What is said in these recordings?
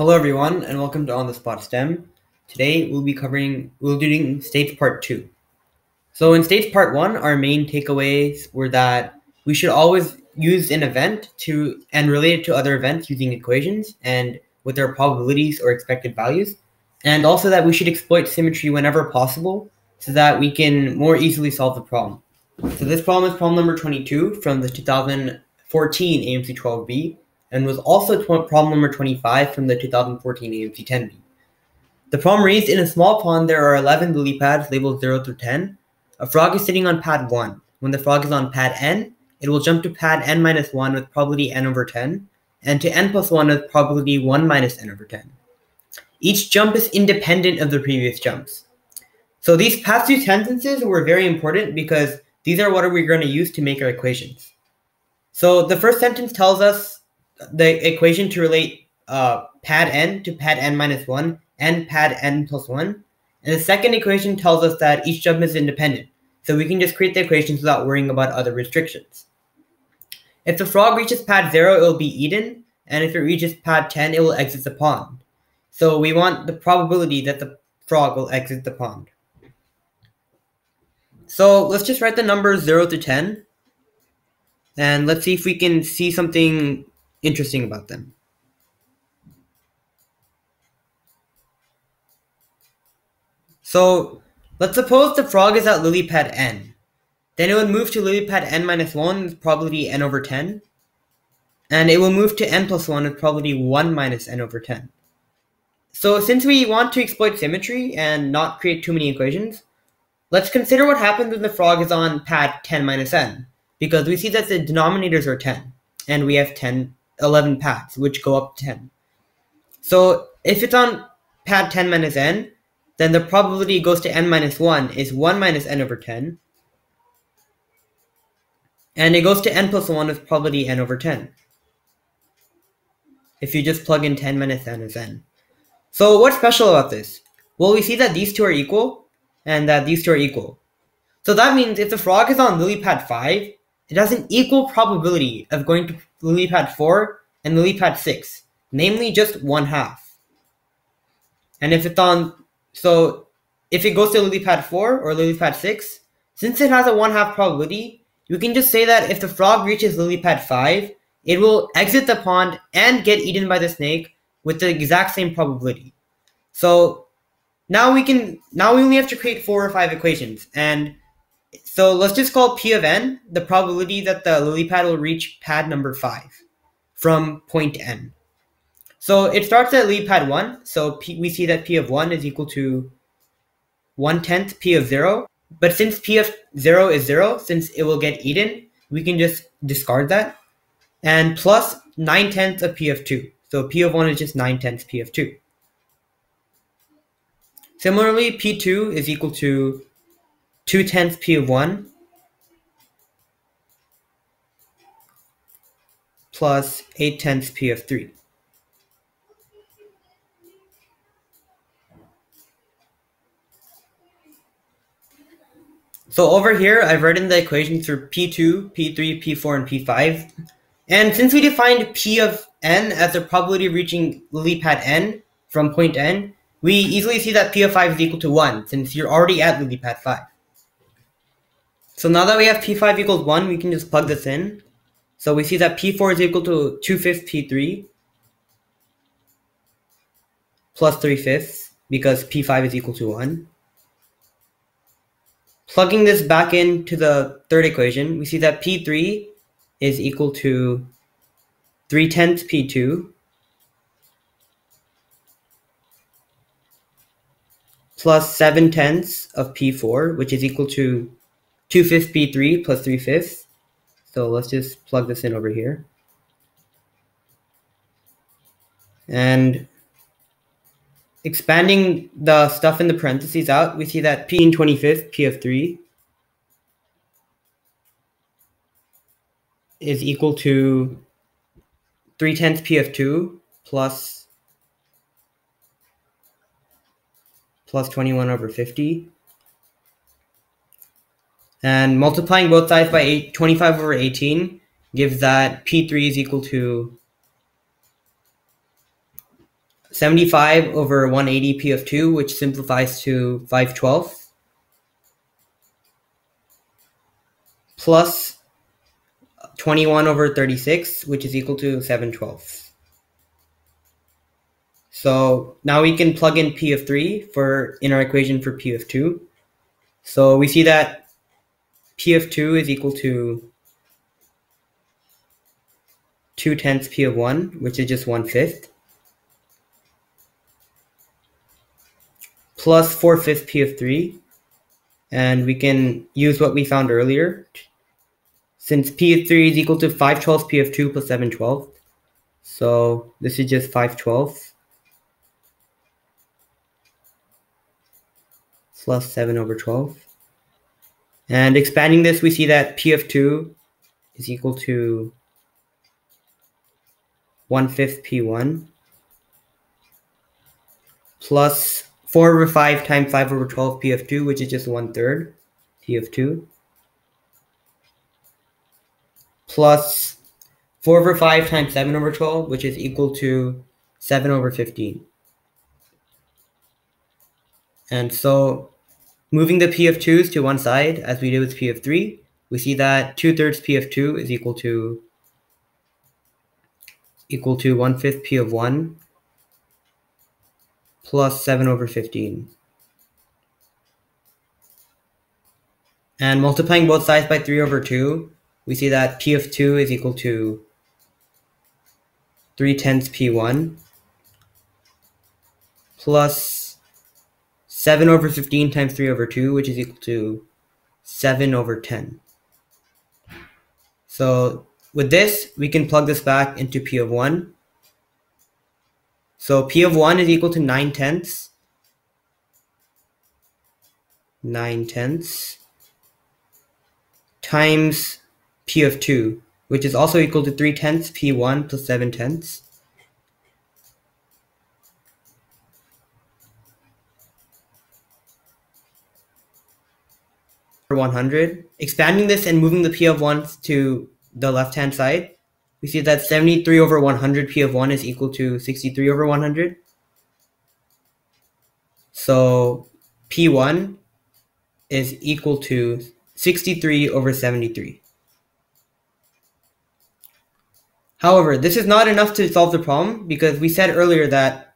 Hello everyone, and welcome to On The Spot STEM. Today we'll be doing stage part 2. So in stage part 1, our main takeaways were that we should always use an event and relate it to other events using equations and with their probabilities or expected values, and also that we should exploit symmetry whenever possible so that we can more easily solve the problem. So this problem is problem number 22 from the 2014 AMC 12b. And was also problem number 25 from the 2014 AMC 10b. The problem reads, in a small pond, there are 11 lily pads labeled 0 through 10. A frog is sitting on pad 1. When the frog is on pad n, it will jump to pad n minus 1 with probability n over 10, and to n plus 1 with probability 1 minus n over 10. Each jump is independent of the previous jumps. So these past two sentences were very important because these are what we're going to use to make our equations. So the first sentence tells us the equation to relate pad n to pad n minus 1 and pad n plus 1. And the second equation tells us that each jump is independent. So we can just create the equations without worrying about other restrictions. If the frog reaches pad 0, it will be eaten. And if it reaches pad 10, it will exit the pond. So we want the probability that the frog will exit the pond. So let's just write the numbers 0 to 10. And let's see if we can see something interesting about them. So let's suppose the frog is at lily pad n. Then it would move to lily pad n minus 1 with probability n over 10. And it will move to n plus 1 with probability 1 minus n over 10. So since we want to exploit symmetry and not create too many equations, let's consider what happens when the frog is on pad 10 minus n. Because we see that the denominators are 10. And we have 11 pads, which go up to 10. So if it's on pad 10 minus n, then the probability goes to n minus 1 is 1 minus n over 10. And it goes to n plus 1 with probability n over 10. If you just plug in 10 minus n is n. So what's special about this? Well, we see that these two are equal, and that these two are equal. So that means if the frog is on lily pad 5, it has an equal probability of going to lily pad 4 and lily pad 6, namely just 1/2. And if it goes to lily pad 4 or lily pad 6, since it has a 1/2 probability, you can just say that if the frog reaches lily pad 5, it will exit the pond and get eaten by the snake with the exact same probability. So now we only have to create 4 or 5 equations, and so let's just call P of n the probability that the lily pad will reach pad number 5 from point n. So it starts at lily pad 1. So we see that P of 1 is equal to 1/10 P of 0. But since P of 0 is 0, since it will get eaten, we can just discard that. And plus 9/10 of P of 2. So P of 1 is just 9/10 P of 2. Similarly, P2 is equal to 2/10 P of 1 plus 8/10 P of 3. So over here, I've written the equations for P2, P3, P4, and P5. And since we defined P of n as the probability of reaching lily pad n from point n, we easily see that P of 5 is equal to 1, since you're already at lily pad 5. So now that we have P5 equals 1, we can just plug this in. So we see that P4 is equal to 2/5 P3 plus 3/5, because P5 is equal to 1. Plugging this back into the third equation, we see that P3 is equal to 3/10 P2 plus 7/10 of P4, which is equal to 2/5 P3 plus 3/5. So let's just plug this in over here. And expanding the stuff in the parentheses out, we see that P in 25th, P of 3, is equal to 3/10 P of 2 plus 21 over 50. And multiplying both sides by 25 over 18 gives that P3 is equal to 75 over 180 P of 2, which simplifies to 5/12, plus 21 over 36, which is equal to 7/12. So now we can plug in P of 3 in our equation for P of 2. So we see that P of 2 is equal to 2/10 P of 1, which is just 1/5, plus 4/5 P of 3. And we can use what we found earlier. Since P of 3 is equal to 5/12 P of 2 plus 7/12. So this is just 5/12 plus 7 over 12. And expanding this, we see that P of 2 is equal to 1/5 P1 plus 4 over 5 times 5 over 12 P of 2, which is just 1/3 P of 2, plus 4 over 5 times 7 over 12, which is equal to 7 over 15. And so moving the P of 2s to one side, as we did with P of 3, we see that 2/3 P of 2 is equal to 1/5 P of 1 plus 7 over 15. And multiplying both sides by 3 over 2, we see that P of 2 is equal to 3/10 P1 plus 7 over 15 times 3 over 2, which is equal to 7 over 10. So with this, we can plug this back into P of 1. So P of 1 is equal to 9/10 times P of 2, which is also equal to 3/10 P1 plus 7/10. For 100. Expanding this and moving the P of 1 to the left-hand side, we see that 73 over 100 P of 1 is equal to 63 over 100. So P1 is equal to 63 over 73. However, this is not enough to solve the problem, because we said earlier that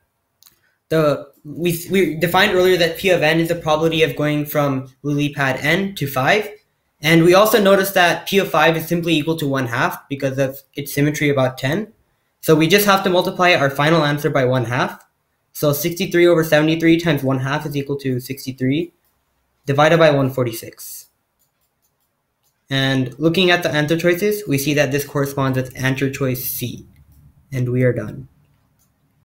we defined earlier that P of n is the probability of going from lily pad n to 5. And we also noticed that P of 5 is simply equal to 1/2 because of its symmetry about 10. So we just have to multiply our final answer by 1/2. So 63 over 73 times 1/2 is equal to 63 divided by 146. And looking at the answer choices, we see that this corresponds with answer choice C. And we are done.